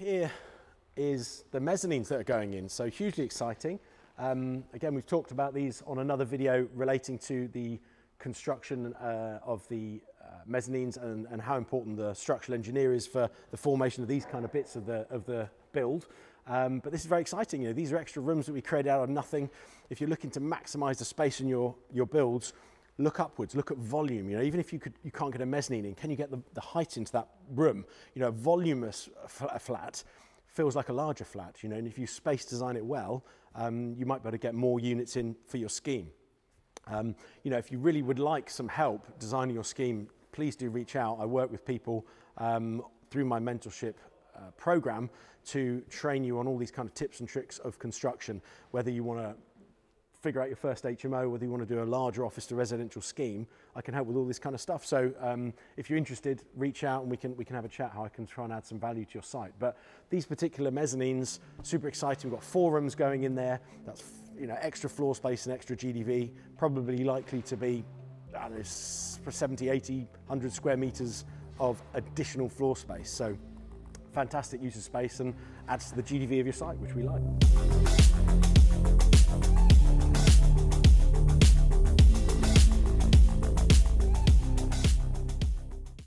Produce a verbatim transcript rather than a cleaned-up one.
here is the mezzanines that are going in, so hugely exciting. Um, again, we've talked about these on another video relating to the construction uh, of the uh, mezzanines and, and how important the structural engineer is for the formation of these kind of bits of the, of the build. Um, but this is very exciting. You know, these are extra rooms that we created out of nothing. If you're looking to maximize the space in your, your builds, look upwards, look at volume. You know, even if you could, you can't get a mezzanine in, can you get the, the height into that room? You know, a voluminous flat feels like a larger flat, you know, and if you space design it well, um, you might be able to get more units in for your scheme. Um, you know, if you really would like some help designing your scheme, please do reach out. I work with people um, through my mentorship uh, program to train you on all these kind of tips and tricks of construction, whether you want to figure out your first H M O, whether you want to do a larger office to residential scheme. I can help with all this kind of stuff. So um, if you're interested, reach out and we can, we can have a chat how I can try and add some value to your site. But these particular mezzanines, super exciting. We've got four rooms going in there. That's, you know, extra floor space and extra G D V, probably likely to be, I don't know, seventy, eighty, a hundred square meters of additional floor space. So fantastic use of space and adds to the G D V of your site, which we like.